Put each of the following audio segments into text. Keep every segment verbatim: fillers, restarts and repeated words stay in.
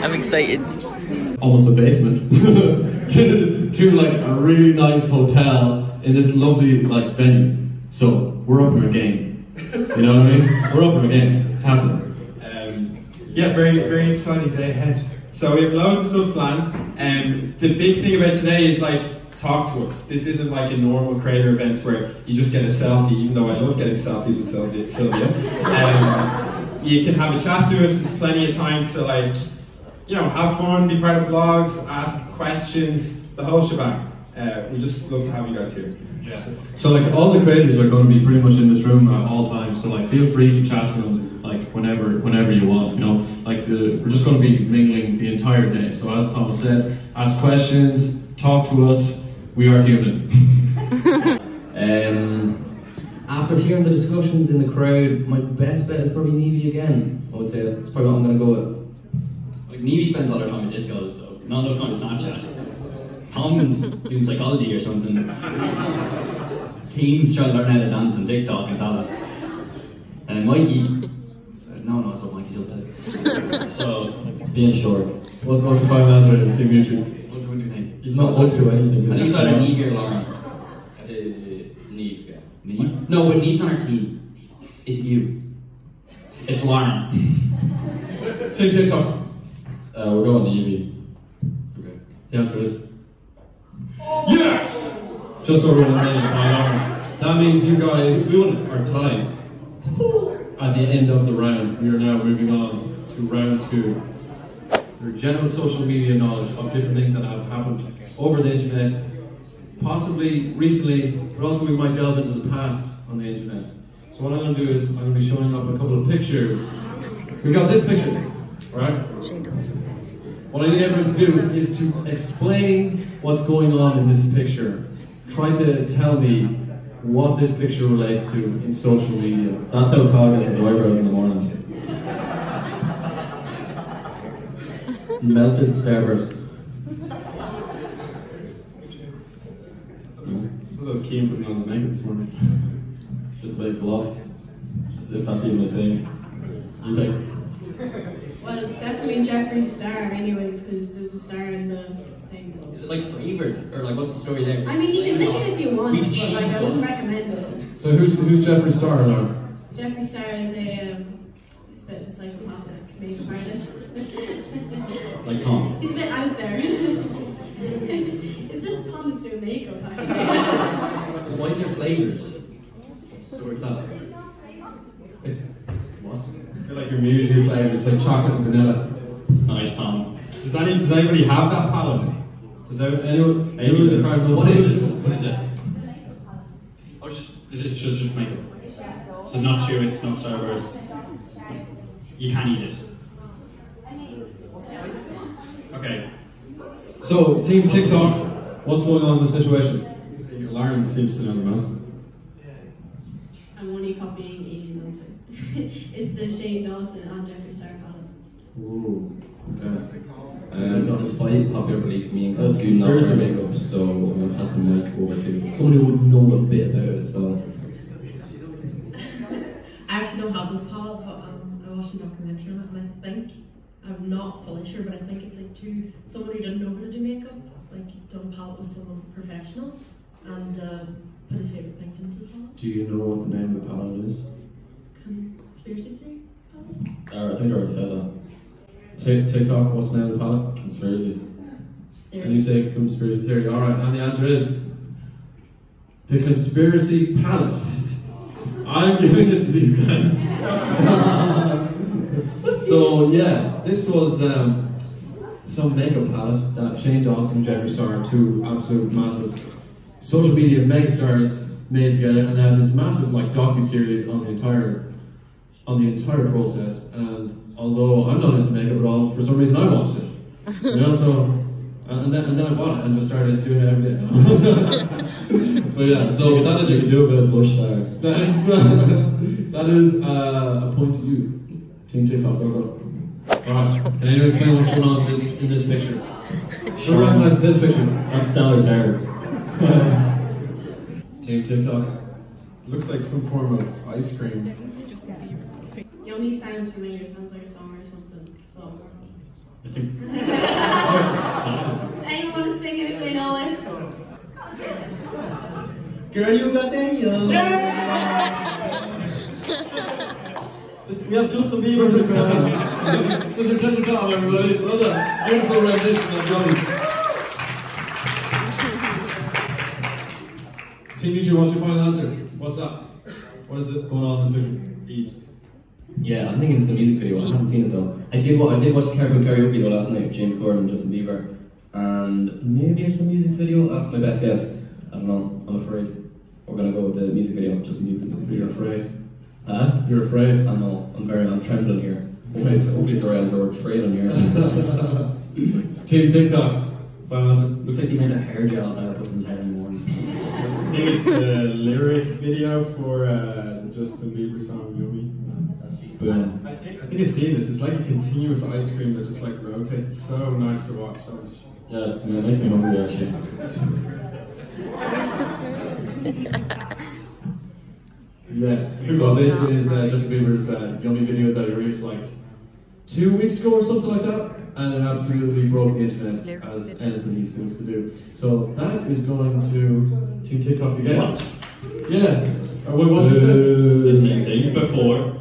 I'm excited. Almost a basement to, to like a really nice hotel in this lovely like venue. So we're up in a game. You know what I mean? We're up in a game. It's happening. Um, yeah, very very exciting day ahead. So we have loads of stuff planned, and um, the big thing about today is like, talk to us. This isn't like a normal creator event where you just get a selfie, even though I love getting selfies with Sylvia. Sylvia. Um, you can have a chat to us, there's plenty of time to like, you know, have fun, be part of vlogs, ask questions, the whole shebang. Uh, we just love to have you guys here. Yeah. So like all the creators are going to be pretty much in this room at all times. So like feel free to chat with us like whenever, whenever you want. You know, like the, we're just going to be mingling the entire day. So as Tom said, ask questions, talk to us. We are human. um, after hearing the discussions in the crowd, my best bet is probably Niamh again. I would say that's probably what I'm going to go with. Like Niamh spends all her time at discos, so not enough time on Snapchat. Tom's doing psychology or something. Keen's trying to learn how to dance on TikTok and Tana. And Mikey, uh, no, no, it's not Mikey's up to. So, being short. What, what's the final answer to Team YouTube? What, what do you think? He's not up to anything. I think it's either Niamh or Lauren. Uh, Niamh, yeah. Niamh? No, but Niamh's on our team. It's you. It's Lauren. Team TikTok. Uh, we're going to Niamh. Okay. The answer is. Yes! Just over one minute by Lauren. That means you guys are tied. At the end of the round, we are now moving on to round two. Your general social media knowledge of different things that have happened over the internet, possibly recently, but also we might delve into the past on the internet. So what I'm going to do is I'm going to be showing up a couple of pictures. We've got this picture, right? Shane Dawson. What I need everyone to do is to explain what's going on in this picture. Try to tell me what this picture relates to in social media. That's how Kyle gets his eyebrows in the morning. Melted Starburst. What was Keen putting on his makeup this morning? Just about gloss. As if that's even a thing. He's like. Well, it's definitely Jeffree Star anyways, because there's a star in the thing. Is it like flavored? Or like, what's the story there? I mean, you can make it if you want, but like, I wouldn't recommend it. So who's, who's Jeffree Star, Lauren? Jeffree Star is a, um, he's a bit psychopathic makeup artist. Like Tom. He's a bit out there. It's just Tom is doing makeup, actually. Why is there flavors? Story club. It's I feel like your music is like, just like chocolate and vanilla. Nice, Tom. Does, any, does anybody have that palette? Does anyone, anyone in the crowd knows what is it? What is it? Oh, it's just, it's just, it's just makeup. So it's not chew, it's not Starburst. You can eat it. Okay. So, Team TikTok, what's going on in the situation? Lauren seems to know the most. I'm only copying Amy's answer. It's the Shane Dawson on Jeffree Star column. Ooh, okay. Um, despite popular belief, me and Kyle's good not wear makeup, so I'm going to pass the mic over to someone who would know a bit about it, so... I actually don't have this palette, but um, I watched a documentary on it, and I think, I'm not fully sure, but I think it's like two, someone who doesn't know how to do makeup, like done a palette with someone professional, and uh, put his favourite things into the palette. Do you know what the name of the palette is? Conspiracy Palette? Uh, I think I already said that. Yes. TikTok, what's the name of the palette? Conspiracy. Theory. And you say conspiracy theory. Alright, and the answer is the Conspiracy Palette. I'm giving it to these guys. So yeah, this was um, some makeup palette that Shane Dawson and Jeffree Star, two absolute massive social media megastars, made together, and now this massive like docu-series on the entire on the entire process. And although I'm not into makeup at all, for some reason I watched it. You know, so and then and then I bought it and just started doing it every day. You know? But yeah, so that is you can do a bit of blush there. That is uh, that is uh, a point to you, Team TikTok. Right, can anyone explain what's going on in this in this picture? Sure, recognize this picture. That's Stella's hair. Team TikTok, Looks like some form of ice cream. Yummy sounds familiar, sounds like a song or something. So I think does anyone want to sing it if they know it? Girl, you got Daniel. We have Justin Bieber's in town. There's a clip of Tom, everybody. Well done. Beautiful rendition of Johnny. Team YouTube, what's your final answer? What's that? What is it going on in this picture? Eat. Yeah, I'm thinking it's the music video. I haven't seen it though. I did, I did watch the Caribou Karaoke though last night with James Corden and Justin Bieber. And maybe it's the music video? That's my best guess. I don't know. I'm afraid. We're going to go with the music video. Justin Bieber. You're afraid. Huh? You're afraid? I know. I'm very, I'm trembling here. Hopefully it's, hopefully it's the right answer. We're trailing here. Team TikTok. Final answer. Looks like you made a hair gel out of person's head in the morning. I think it's the lyric video for uh, Justin Bieber song Yummy. But I think, I think I've seen this. It's like a continuous ice cream that just like rotates. It's so nice to watch. Yeah, it's, it makes me hungry actually. Yes, so this is uh, Justin Bieber's uh, Yummy video that he released like two weeks ago or something like that, and it absolutely broke the internet as anything he seems to do. So that is going to to TikTok again. What? Yeah. Oh, wait, what did you say? The same thing before.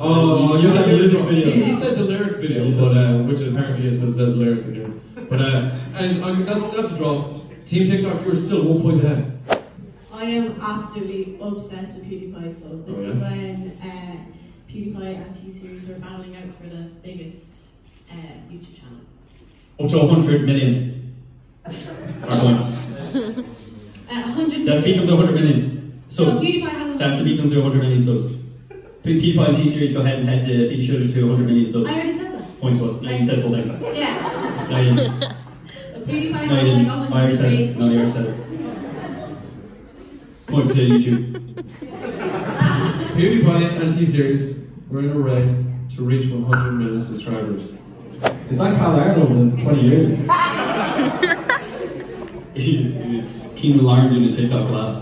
Oh, you said the lyric video. He said the lyric video, but, uh, which it apparently is because it says lyric video. But uh, and I mean, that's that's a draw. Team TikTok, you're still one point ahead. I am absolutely obsessed with PewDiePie, so this oh, yeah. is when uh, PewDiePie and T-Series were battling out for the biggest uh, YouTube channel. Up to one hundred million. Our point. one hundred million. They have to beat them to one hundred million subs. No, PewDiePie hasn't. They have to beat them to one hundred million subs. PewDiePie and T-Series go ahead and head to each other to one hundred million subs. I already said that. Point to us. No, you said full name. Yeah. No, you didn't. PewDiePie no, you didn't. Like I already said it. No, you already said it. Point to YouTube. PewDiePie and T-Series were in a race to reach one hundred million subscribers. Is that Cal Arnold in twenty years? It's King Lauren doing a TikTok lab.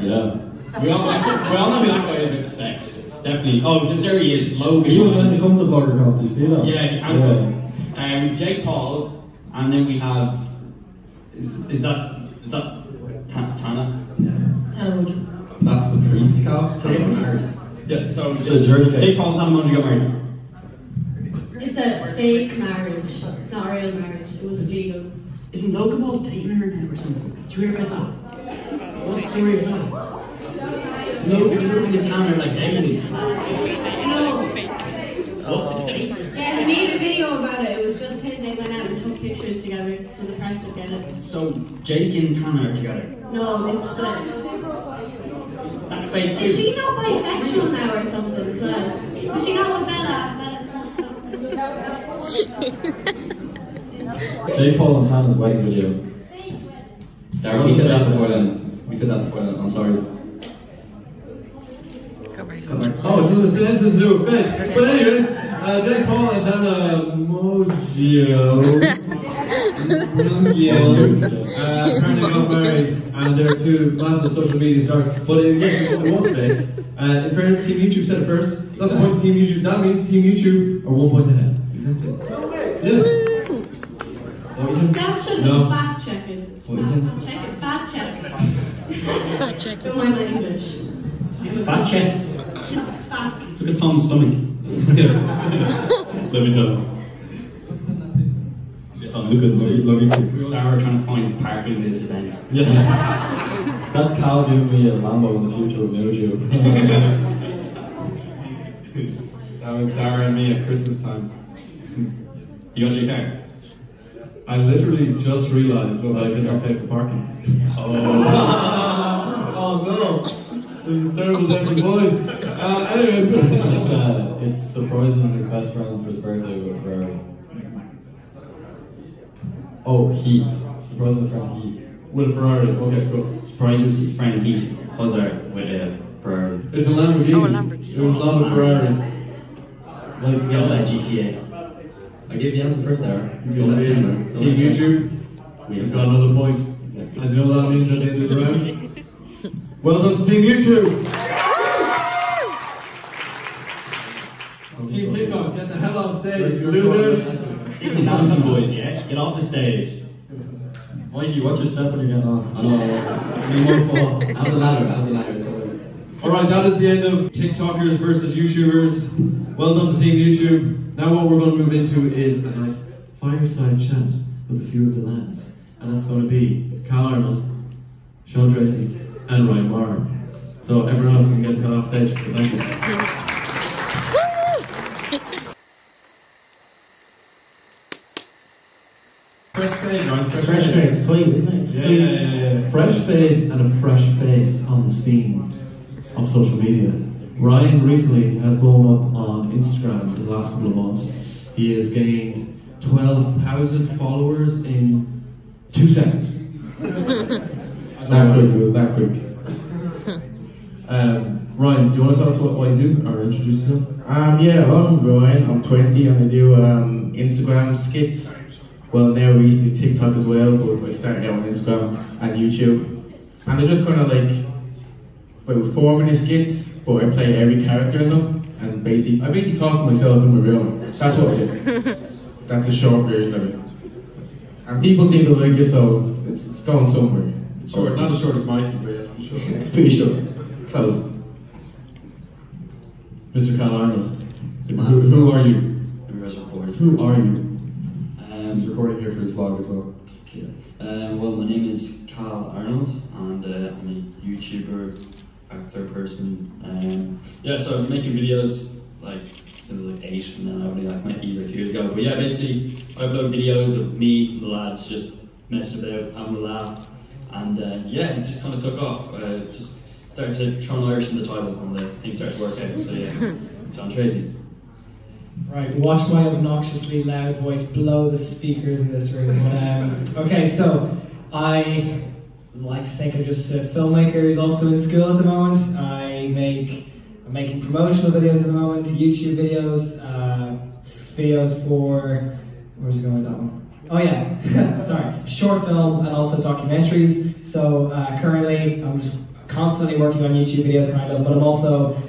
Yeah. We all, we all know who that guy is in the sex. It's definitely. Oh, there he is, Logan. He was meant to come to BloggerCon, did you see that? Yeah, he cancelled. Yeah. Um, Jake Paul, and then we have. Is, is that, is that Tana? Tana Mongeau. That's the priest, Cal. Tana Mongeau. Yeah, so, so yeah, Jake Paul and Tana Mongeau got married. It's a fake marriage. It's not a real marriage. It wasn't legal. Isn't Logan Paul dating her now or something? Did you hear about that? What's the story about that? Logan and Tana are like dating. Oh, it's dating. Yeah, he made a video about it. It was just him. They went out and took pictures together so the press would get it. So Jake and Tana are together? No, they split. That's fake too. Is she not bisexual now or something as well? Was she not with Bella? Jake Paul and Tana's wife video. Dara, we said that before then. We said that before then. I'm sorry. Come here, come here. Oh, so the sentence do a fit. But anyways. Uh, Jake Paul and Tana Mongeau uh, apparently got married, and they're two massive social media stars. But it, it was fake. Uh, in fairness, Team YouTube said it first. That's a point to Team YouTube. That means Team YouTube are one point ahead. Exactly. Yeah. That should be no. fact checking. Fact checking. Fact checking. Don't mind my English. Fact checked. Fact. Look at Tom's stomach. Let me tell you. Yeah, Tom, look at this. Love you too. Dara trying to find parking in this event. Yeah. That's Cal giving me a Lambo in the future with no joke. That was Dara and me at Christmas time. You got your car? I literally just realised that I did not pay for parking. Oh. Oh no. This is a terrible day for boys. Uh, anyways, it's, uh, it's surprising his best friend for his birthday with Ferrari. Oh, Heat. Surprising his friend Heat. With a Ferrari, okay, cool. Surprising his friend Heat was there with a Ferrari. It's a Lamborghini. Oh, a Lamborghini. It was not a Ferrari. Like, yeah, that G T A. I gave the answer first there. Team YouTube, we've got another point. And know that means at the end of the round. Well done to Team YouTube. And Team TikTok, get the hell off stage, you losers. Even dancing boys, yeah? Get off the stage. Mikey, watch your step when you're getting off. I know. How's the ladder? How's the ladder? It's all right. All right, that is the end of TikTokers versus YouTubers. Well done to Team YouTube. Now what we're going to move into is a nice fireside chat with a few of the lads. And that's going to be Cal Arnold, Sean Treacy, and Ryan Marr. So everyone else can get cut off stage. Thank you. Fresh fade, right? Fresh, fresh fade, it's clean, isn't it? It's yeah, clean. Yeah, yeah, yeah. Fresh fade and a fresh face on the scene of social media. Ryan recently has blown up on Instagram in the last couple of months. He has gained twelve thousand followers in two seconds. That quick, it was that quick. um, Ryan, do you want to tell us what, what you do or introduce yourself? Um, yeah, well, I'm Ryan, I'm twenty and I do um, Instagram skits. Well, now we're using TikTok as well, but we're starting out on Instagram and YouTube. And they're just kind of like, well, four minute skits, but I play every character in them. And basically, I basically talk to myself in my room. That's what I do. That's a short version of it. And people seem to like it, so it's, it's going somewhere. Short, not as short as Mikey, but yeah, I'm sure. It's pretty short. Close. Mister Cal Arnold. Who, who are you? Who are you? He's recording here for his vlog as well. Yeah. Um, well, my name is Cal Arnold, and uh, I'm a YouTuber, actor, person. Um, yeah, so I've been making videos like since like eight, and then I only like met these like two years ago. But yeah, basically, I upload videos of me, the lads, just messing about, having a laugh, and uh, yeah, it just kind of took off. Uh, just started to Tron Irish in the title, and the things started to work out. So yeah, Sean Treacy. Right, watch my obnoxiously loud voice blow the speakers in this room. But, um, okay, so I like to think I'm just a filmmaker who's also in school at the moment. I make, I'm making promotional videos at the moment, YouTube videos, uh, videos for, where's it going with that one? Oh yeah, sorry, short films and also documentaries. So uh, currently I'm constantly working on YouTube videos kind of, but I'm also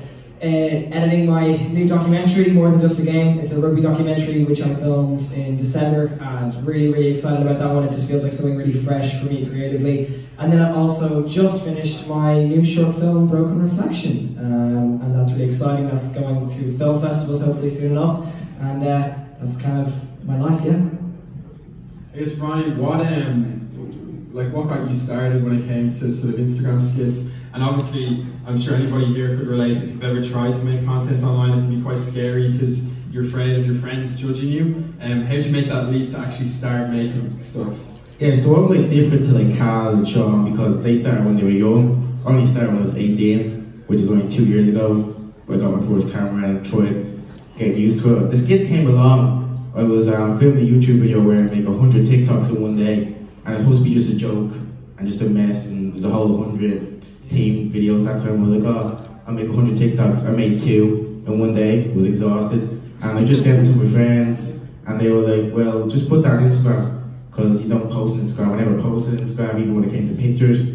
Uh, editing my new documentary, More Than Just a Game. It's a rugby documentary which I filmed in December, and really, really excited about that one. It just feels like something really fresh for me creatively. And then I also just finished my new short film, Broken Reflection, um, and that's really exciting. That's going through film festivals hopefully soon enough, and uh, that's kind of my life, yeah. I guess, Ryan, what um, like what got you started when it came to sort of Instagram skits? And obviously, I'm sure anybody here could relate, if you've ever tried to make content online, it can be quite scary because you're afraid of your friends judging you. Um, how did you make that leap to actually start making stuff? Yeah, so I'm like different to like Cal and Sean because they started when they were young. I only started when I was eighteen, which is only two years ago. I got my first camera and tried getting used to it. The skits came along. I was um, filming a YouTube video where I make one hundred TikToks in one day, and it was supposed to be just a joke and just a mess, and it was a whole one hundred. Team videos. That time I was like, oh, I make one hundred TikToks. I made two in one day. I was exhausted, and I just sent it to my friends, and they were like, well, just put that on Instagram, because you don't post on Instagram. I never posted on Instagram, even when it came to pictures,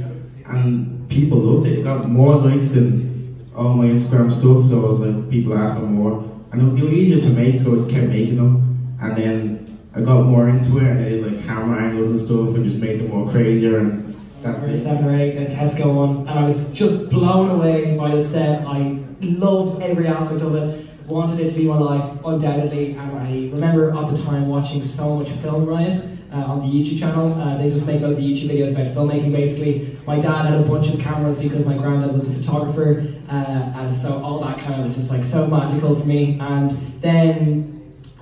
and people loved it. It got more likes than all my Instagram stuff, so I was like, people asked for more, and they were easier to make, so I just kept making them, and then I got more into it, and I did like camera angles and stuff, and just made them more crazier, and that's it. seven or eight, a Tesco one, and I was just blown away by the set. I loved every aspect of it, wanted it to be my life, undoubtedly, and I remember at the time watching so much Film Riot uh, on the YouTube channel. Uh, they just make loads of YouTube videos about filmmaking, basically. My dad had a bunch of cameras because my granddad was a photographer, uh, and so all that kind of was just like so magical for me. And then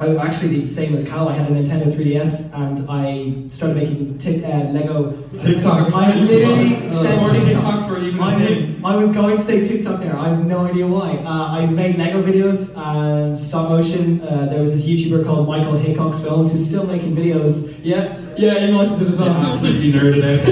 I actually, the same as Cal, I had a Nintendo three D S, and I started making tic, uh, Lego TikToks. I literally TikToks. said uh, TikToks were even I, I was going to say TikTok there. I have no idea why. Uh, I made Lego videos and stop motion. Uh, there was this YouTuber called Michael Hickox Films who's still making videos. Yeah, yeah, he watches them as well. Absolutely nerded out.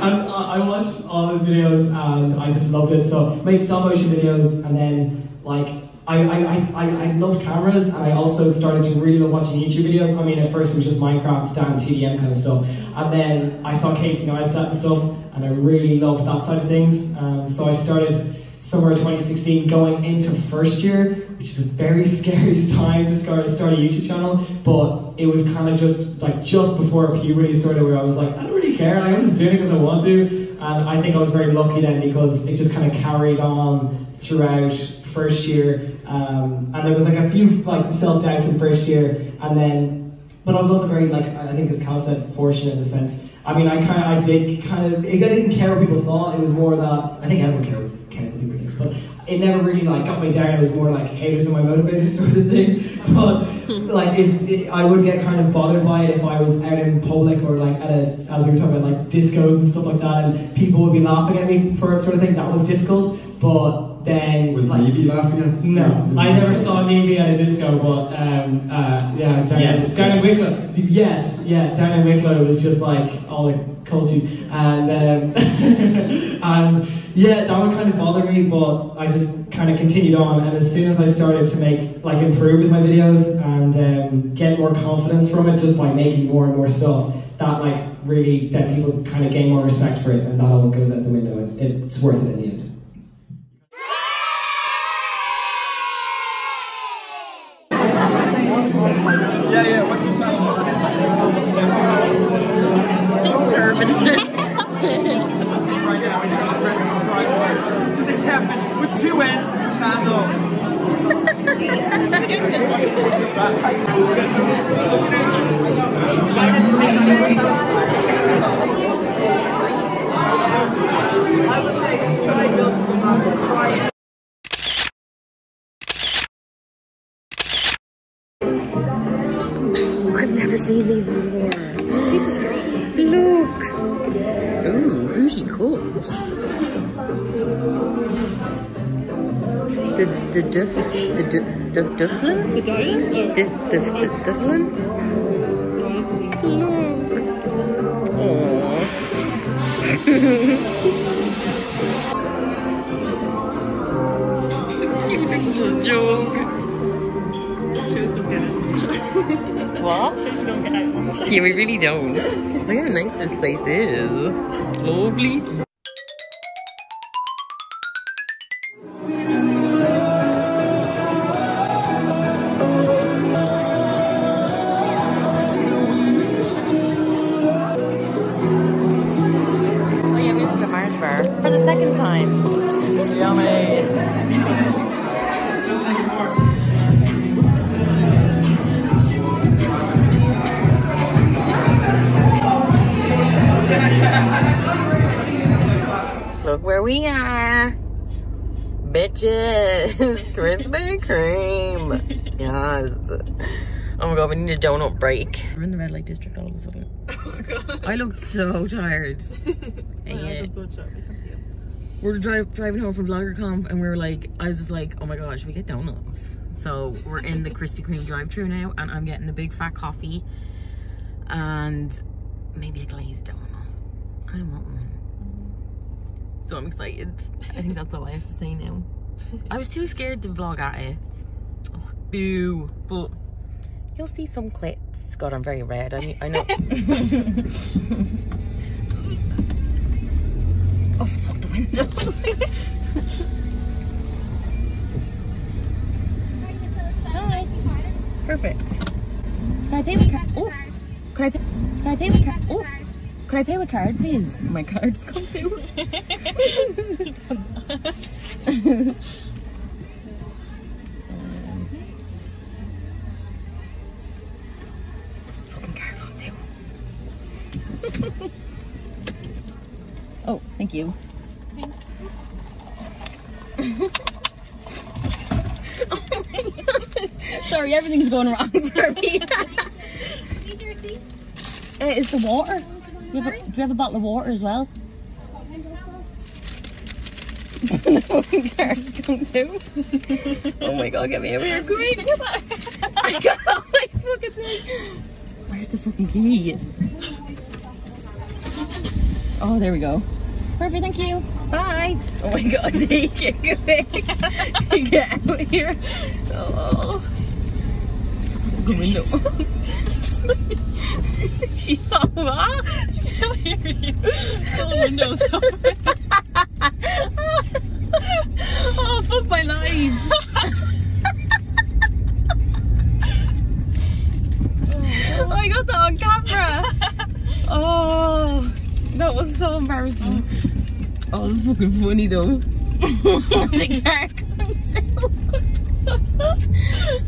And uh, I watched all those videos, and I just loved it. So made stop motion videos, and then like. I, I, I, I loved cameras, and I also started to really love watching YouTube videos. I mean, at first it was just Minecraft, down T D M kind of stuff, and then I saw Casey Neistat and stuff, and I really loved that side of things. Um, so I started summer of twenty sixteen, going into first year, which is a very scary time to start, start a YouTube channel, but it was kind of just like just before puberty, sort of, where I was like, I don't really care, like, I'm just doing it because I want to. And I think I was very lucky then, because it just kind of carried on throughout first year, um, and there was like a few like self-doubts in first year, and then, but I was also very, like, I think as Cal said, fortunate in a sense. I mean, I kind of, I did kind of, I didn't care what people thought. It was more that, I think everyone cares, cares what people think, but it never really like got me down. It was more like haters and my motivators sort of thing. But like, if, if I would get kind of bothered by it if I was out in public, or like at a, as we were talking about, like discos and stuff like that, and people would be laughing at me for it sort of thing. That was difficult, but. Then was like, Niamh laughing at? No, I never saw Niamh at a disco, but um, uh, yeah, down, yes, down yes. in Wicklow, yes, yeah, down in Wicklow, it was just like all the culties, and um, and yeah, that would kind of bother me, but I just kind of continued on, and as soon as I started to make like improve with my videos and um, get more confidence from it, just by making more and more stuff, that like really, then people kind of gain more respect for it, and that all goes out the window, and it's worth it in the end. I've never seen these before. Look! Ooh, bougie cool. The the duff the the dufflin the dufflin. It's a cute little joke. She don't get it. What? She don't get it. Yeah, we really don't. Look how nice this place is. Lovely. Look where we are, bitches. Krispy Kreme. Yes. Oh my god, we need a donut break. We're in the red light district all of a sudden. Oh god. I look so tired. Yeah. We're dri driving home from BloggerCon, and we were like, I was just like, oh my god, should we get donuts? So we're in the Krispy Kreme drive-thru now, and I'm getting a big fat coffee and maybe a glazed donut. I kind of want one. So I'm excited. I think that's all I have to say now. I was too scared to vlog at it. Oh, boo. But you'll see some clips. God, I'm very red. I, I know. Oh, fuck the window. Hi. Perfect. Can I pay with card? Oh. Can I pay? Can I pay with card? Oh. Could I pay with card, please? My card's gone too. Fucking card gone too. Oh, thank you. Thanks. Oh my god. Sorry, everything's going wrong for me. Need your receipt? Uh, it's the water. You a, do you have a bottle of water as well? No one cares, come too. Oh my god, get me over here. Come here, come on. I got all my fucking thing. Where's the fucking key? Oh, there we go. Perfect, thank you. Bye. Oh my god, he can't get back. Get out of here. Oh. The window. She thought, what? She's so here with you. The window's open. Oh, fuck my life. Oh, I got that on camera. Oh, that was so embarrassing. Oh, it was fucking funny though. The car comes out.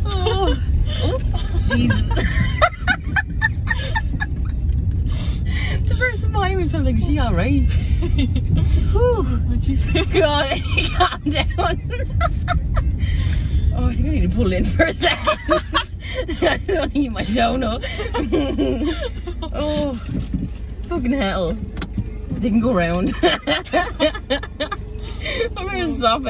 Oh, oh. The person behind me was like, is she alright? Oh, Jesus. God, calm down. Oh, I think I need to pull in for a second. I don't want to eat my donut. Oh, fucking hell. They can go round. I'm going to stop it.